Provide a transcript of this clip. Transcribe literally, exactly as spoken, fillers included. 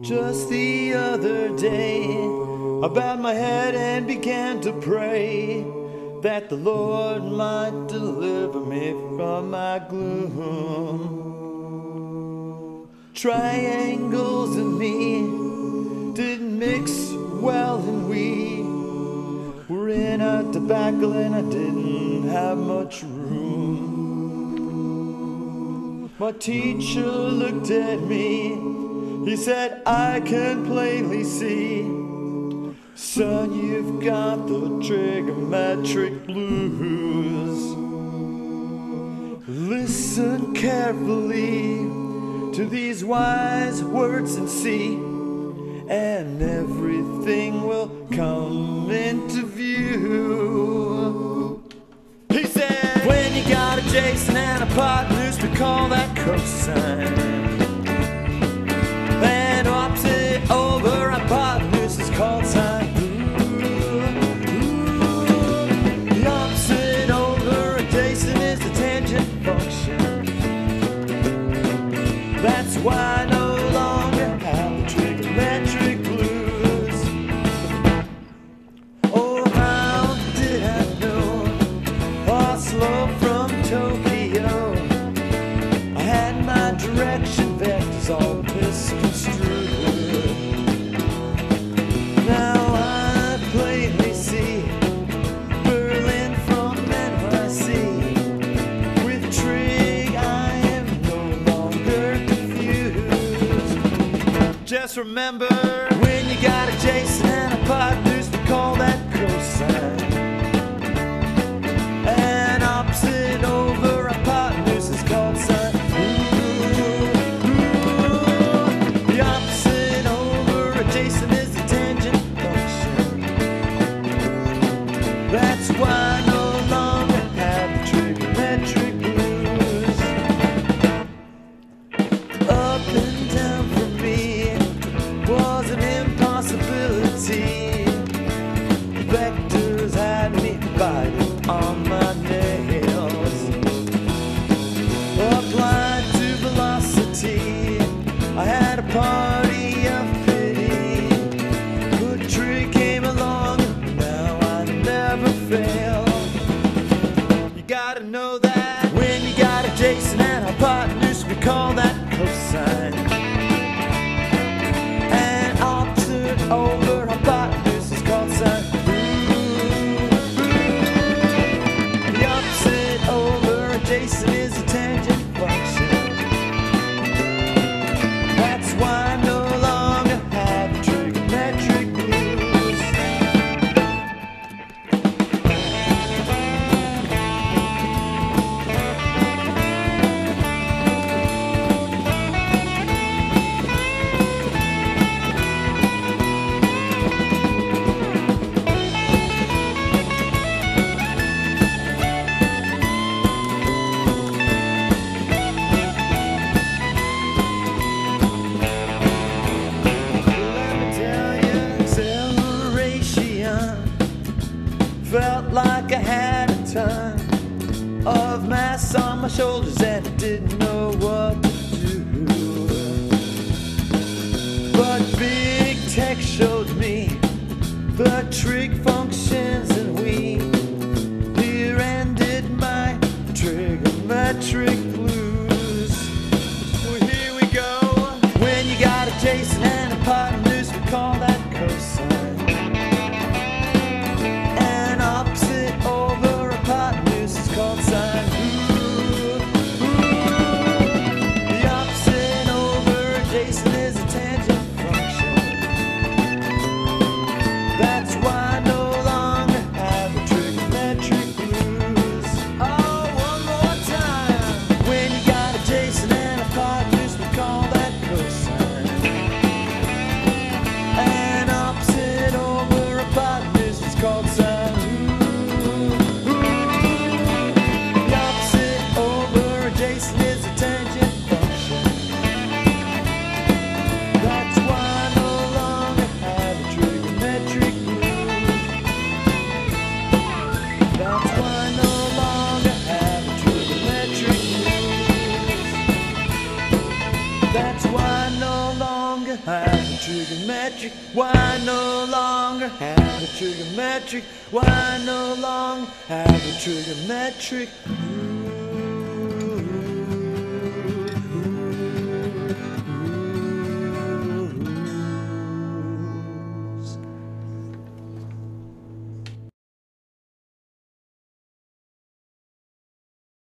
just the other day about my head and began to pray that the Lord might deliver me from my gloom. Triangles in me didn't mix well, and we were in a debacle and I didn't have much room. My teacher looked at me, he said, I can plainly see, son, you've got the trigonometric blues. Listen carefully to these wise words and see, and everything will come into view. He said, when you got adjacent and hypotenuse, we call that cosine. And opposite over hypotenuse is called sine. That's why I no longer have the trigonometric blues. Oh, how did I know Oslo from Tokyo? I had my direction vectors all misconstrued. Now I plainly see Berlin from N Y C. With trig just remember, when you got adjacent and hypotenuse, we call that cosine. And opposite over hypotenuse is called sine. Ooh, ooh. The opposite over adjacent is the tangent function. That's why I no longer have the trigonometric blues. Up and down from me was an impossibility. Vectors had me biting on my nails. Applied to velocity, I had a party of pity. Good trick came along, and now I never fail. You gotta know that when you got adjacent and hypotenuse, we call that cosine. Over hypotenuse is called sine. The opposite over adjacent is a tangent function. That's why I no longer have trigonometric blues. Felt like I had a ton of mass on my shoulders and I didn't know what to do. But Big Tech showed me the trig functions and we here ended my trigonometric blues. Well, here we go. When you got adjacent and hypotenuse, we call that cosine. One more time. have a trigonometric, why no longer have a trigonometric, why no longer have a trigonometric.